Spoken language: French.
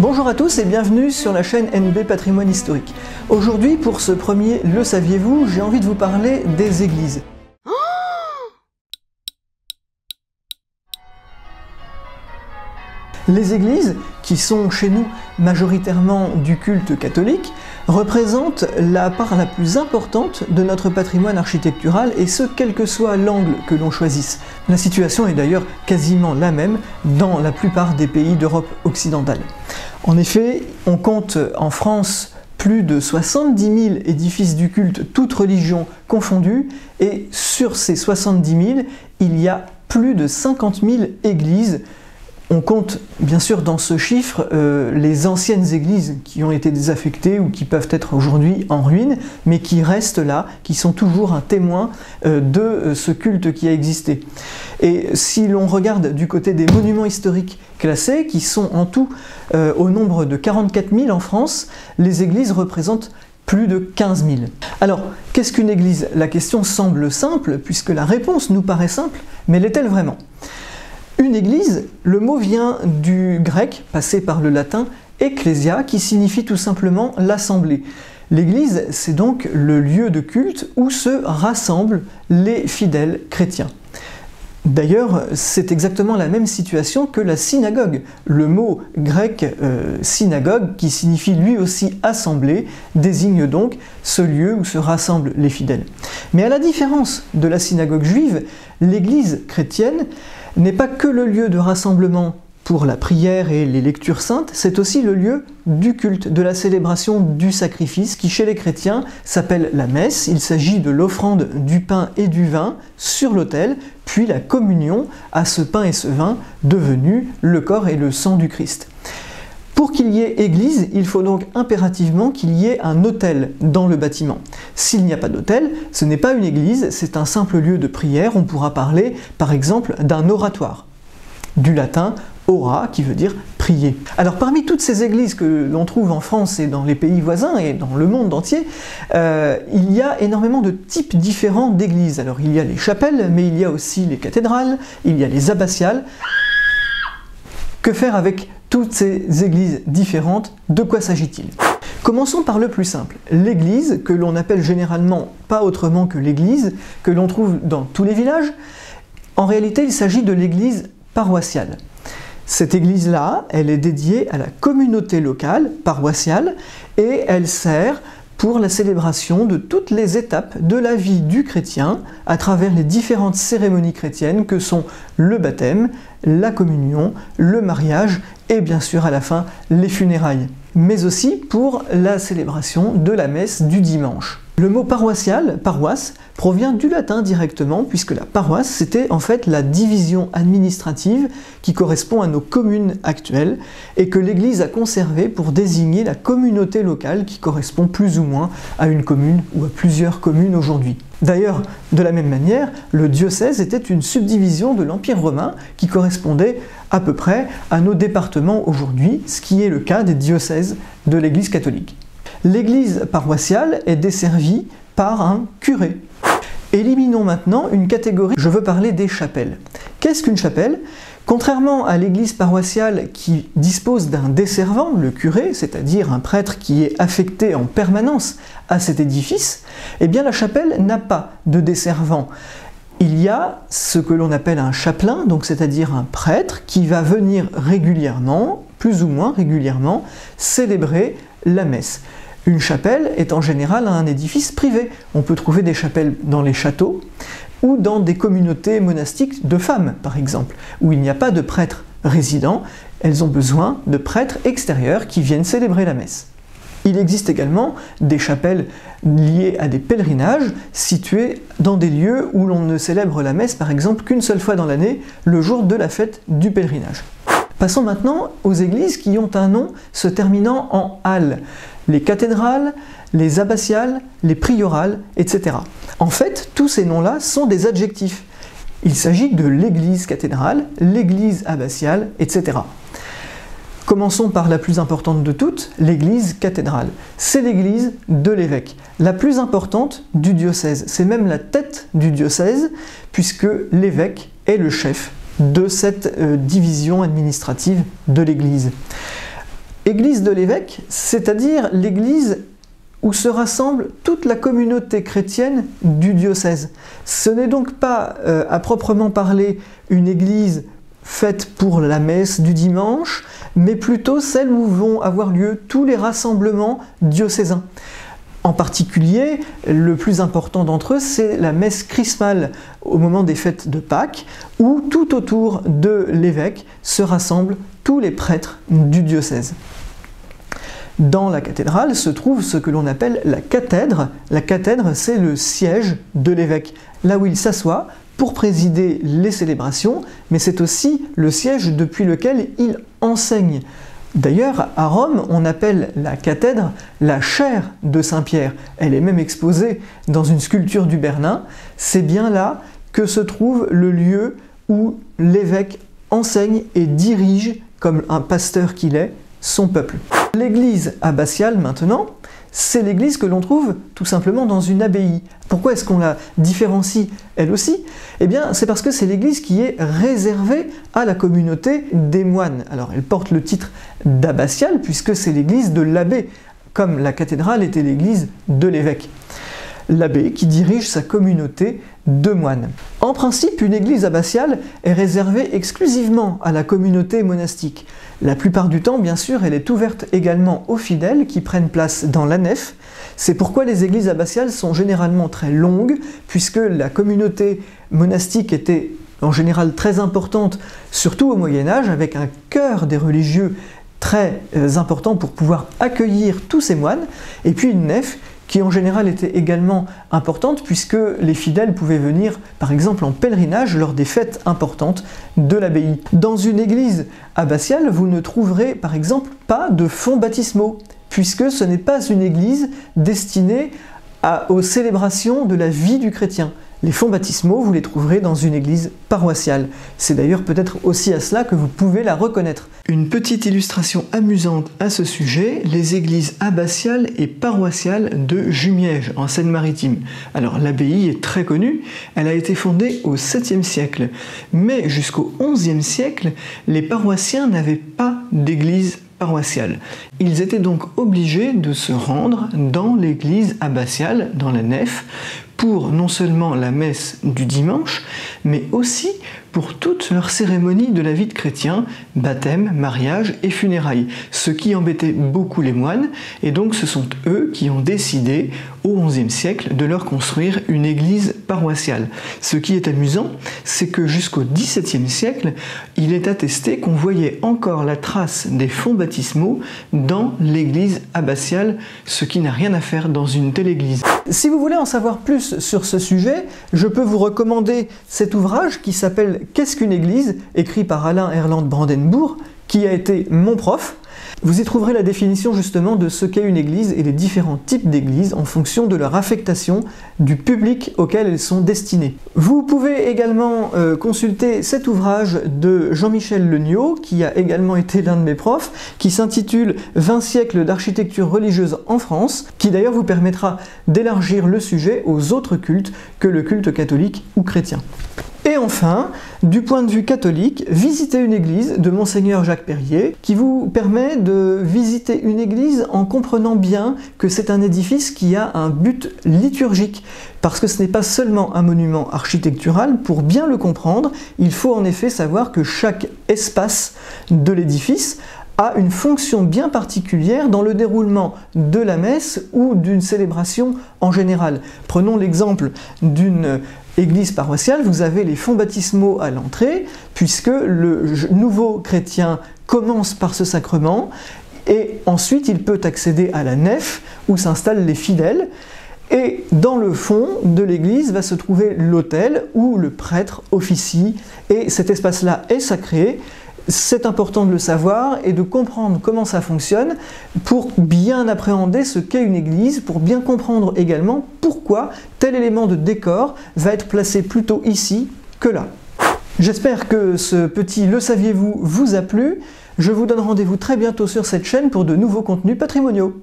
Bonjour à tous et bienvenue sur la chaîne NB Patrimoine Historique. Aujourd'hui, pour ce premier Le saviez-vous, j'ai envie de vous parler des églises. Les églises, qui sont chez nous majoritairement du culte catholique, représentent la part la plus importante de notre patrimoine architectural, et ce, quel que soit l'angle que l'on choisisse. La situation est d'ailleurs quasiment la même dans la plupart des pays d'Europe occidentale. En effet, on compte en France plus de 70 000 édifices du culte, toutes religions confondues, et sur ces 70 000, il y a plus de 50 000 églises. On compte bien sûr dans ce chiffre les anciennes églises qui ont été désaffectées ou qui peuvent être aujourd'hui en ruine, mais qui restent là, qui sont toujours un témoin de ce culte qui a existé. Et si l'on regarde du côté des monuments historiques classés, qui sont en tout au nombre de 44 000 en France, les églises représentent plus de 15 000. Alors, qu'est-ce qu'une église? La question semble simple, puisque la réponse nous paraît simple, mais l'est-elle vraiment? Une église, le mot vient du grec, passé par le latin « ecclesia », qui signifie tout simplement « l'assemblée ». L'église, c'est donc le lieu de culte où se rassemblent les fidèles chrétiens. D'ailleurs, c'est exactement la même situation que la synagogue. Le mot grec « synagogue », qui signifie lui aussi « assemblée », désigne donc ce lieu où se rassemblent les fidèles. Mais à la différence de la synagogue juive, l'église chrétienne n'est pas que le lieu de rassemblement pour la prière et les lectures saintes, c'est aussi le lieu du culte, de la célébration du sacrifice, qui chez les chrétiens s'appelle la messe. Il s'agit de l'offrande du pain et du vin sur l'autel, puis la communion à ce pain et ce vin devenus le corps et le sang du Christ. Pour qu'il y ait église, il faut donc impérativement qu'il y ait un autel dans le bâtiment. S'il n'y a pas d'autel, ce n'est pas une église, c'est un simple lieu de prière. On pourra parler par exemple d'un oratoire, du latin « ora » qui veut dire « prier ». Alors parmi toutes ces églises que l'on trouve en France et dans les pays voisins et dans le monde entier, il y a énormément de types différents d'églises. Alors il y a les chapelles, mais il y a aussi les cathédrales, il y a les abbatiales. Que faire avec toutes ces églises différentes? De quoi s'agit-il? Commençons par le plus simple. L'église, que l'on appelle généralement pas autrement que l'église, que l'on trouve dans tous les villages, en réalité il s'agit de l'église paroissiale. Cette église-là, elle est dédiée à la communauté locale, paroissiale, et elle sert pour la célébration de toutes les étapes de la vie du chrétien à travers les différentes cérémonies chrétiennes que sont le baptême, la communion, le mariage et bien sûr à la fin les funérailles, mais aussi pour la célébration de la messe du dimanche. Le mot paroissial, paroisse, provient du latin directement, puisque la paroisse c'était en fait la division administrative qui correspond à nos communes actuelles et que l'Église a conservée pour désigner la communauté locale qui correspond plus ou moins à une commune ou à plusieurs communes aujourd'hui. D'ailleurs, de la même manière, le diocèse était une subdivision de l'Empire romain qui correspondait à peu près à nos départements aujourd'hui, ce qui est le cas des diocèses de l'Église catholique. L'église paroissiale est desservie par un curé. Éliminons maintenant une catégorie, je veux parler des chapelles. Qu'est-ce qu'une chapelle? Contrairement à l'église paroissiale qui dispose d'un desservant, le curé, c'est-à-dire un prêtre qui est affecté en permanence à cet édifice, eh bien la chapelle n'a pas de desservant. Il y a ce que l'on appelle un chapelain, donc c'est-à-dire un prêtre qui va venir régulièrement, plus ou moins régulièrement, célébrer la messe. Une chapelle est en général un édifice privé. On peut trouver des chapelles dans les châteaux ou dans des communautés monastiques de femmes, par exemple, où il n'y a pas de prêtres résidents. Elles ont besoin de prêtres extérieurs qui viennent célébrer la messe. Il existe également des chapelles liées à des pèlerinages situées dans des lieux où l'on ne célèbre la messe, par exemple, qu'une seule fois dans l'année, le jour de la fête du pèlerinage. Passons maintenant aux églises qui ont un nom se terminant en « al ». Les cathédrales, les abbatiales, les priorales, etc. En fait, tous ces noms-là sont des adjectifs. Il s'agit de l'église cathédrale, l'église abbatiale, etc. Commençons par la plus importante de toutes, l'église cathédrale. C'est l'église de l'évêque, la plus importante du diocèse. C'est même la tête du diocèse, puisque l'évêque est le chef de cette division administrative de l'Église. Église de l'évêque, c'est-à-dire l'église où se rassemble toute la communauté chrétienne du diocèse. Ce n'est donc pas, à proprement parler, une église faite pour la messe du dimanche, mais plutôt celle où vont avoir lieu tous les rassemblements diocésains. En particulier, le plus important d'entre eux, c'est la messe chrismale au moment des fêtes de Pâques, où tout autour de l'évêque se rassemblent tous les prêtres du diocèse. Dans la cathédrale se trouve ce que l'on appelle la cathèdre. La cathèdre, c'est le siège de l'évêque, là où il s'assoit pour présider les célébrations, mais c'est aussi le siège depuis lequel il enseigne. D'ailleurs, à Rome, on appelle la cathèdre la chaire de Saint-Pierre. Elle est même exposée dans une sculpture du Bernin. C'est bien là que se trouve le lieu où l'évêque enseigne et dirige, comme un pasteur qu'il est, son peuple. L'église abbatiale maintenant, c'est l'église que l'on trouve tout simplement dans une abbaye. Pourquoi est-ce qu'on la différencie elle aussi? Eh bien, c'est parce que c'est l'église qui est réservée à la communauté des moines. Alors, elle porte le titre d'abbatiale puisque c'est l'église de l'abbé, comme la cathédrale était l'église de l'évêque. L'abbé qui dirige sa communauté de moines. En principe, une église abbatiale est réservée exclusivement à la communauté monastique. La plupart du temps, bien sûr, elle est ouverte également aux fidèles qui prennent place dans la nef. C'est pourquoi les églises abbatiales sont généralement très longues, puisque la communauté monastique était en général très importante, surtout au Moyen-Âge, avec un cœur des religieux très important pour pouvoir accueillir tous ces moines, et puis une nef qui en général était également importante puisque les fidèles pouvaient venir par exemple en pèlerinage lors des fêtes importantes de l'abbaye. Dans une église abbatiale, vous ne trouverez par exemple pas de fonts baptismaux puisque ce n'est pas une église destinée aux célébrations de la vie du chrétien. Les fonts baptismaux, vous les trouverez dans une église paroissiale. C'est d'ailleurs peut-être aussi à cela que vous pouvez la reconnaître. Une petite illustration amusante à ce sujet, les églises abbatiales et paroissiales de Jumièges, en Seine-Maritime. Alors l'abbaye est très connue, elle a été fondée au 7e siècle. Mais jusqu'au 11e siècle, les paroissiens n'avaient pas d'église paroissiale. Ils étaient donc obligés de se rendre dans l'église abbatiale, dans la nef, pour non seulement la messe du dimanche, mais aussi pour toutes leurs cérémonies de la vie de chrétien, baptême, mariage et funérailles, ce qui embêtait beaucoup les moines, et donc ce sont eux qui ont décidé, au XIe siècle, de leur construire une église paroissiale. Ce qui est amusant, c'est que jusqu'au XVIIe siècle, il est attesté qu'on voyait encore la trace des fonts baptismaux dans l'église abbatiale, ce qui n'a rien à faire dans une telle église. Si vous voulez en savoir plus sur ce sujet, je peux vous recommander cet ouvrage qui s'appelle « Qu'est-ce qu'une église ?», écrit par Alain Erlande-Brandenburg, qui a été mon prof. Vous y trouverez la définition justement de ce qu'est une église et les différents types d'églises en fonction de leur affectation, du public auquel elles sont destinées. Vous pouvez également consulter cet ouvrage de Jean-Michel Leniaud, qui a également été l'un de mes profs, qui s'intitule « 20 siècles d'architecture religieuse en France », qui d'ailleurs vous permettra d'élargir le sujet aux autres cultes que le culte catholique ou chrétien. Et enfin, du point de vue catholique, visitez une église de Monseigneur Jacques Perrier qui vous permet de visiter une église en comprenant bien que c'est un édifice qui a un but liturgique. Parce que ce n'est pas seulement un monument architectural, pour bien le comprendre, il faut en effet savoir que chaque espace de l'édifice a une fonction bien particulière dans le déroulement de la messe ou d'une célébration en général. Prenons l'exemple d'une église paroissiale, vous avez les fonts baptismaux à l'entrée, puisque le nouveau chrétien commence par ce sacrement, et ensuite il peut accéder à la nef où s'installent les fidèles, et dans le fond de l'église va se trouver l'autel où le prêtre officie, et cet espace-là est sacré. C'est important de le savoir et de comprendre comment ça fonctionne pour bien appréhender ce qu'est une église, pour bien comprendre également pourquoi tel élément de décor va être placé plutôt ici que là. J'espère que ce petit Le saviez-vous vous a plu. Je vous donne rendez-vous très bientôt sur cette chaîne pour de nouveaux contenus patrimoniaux.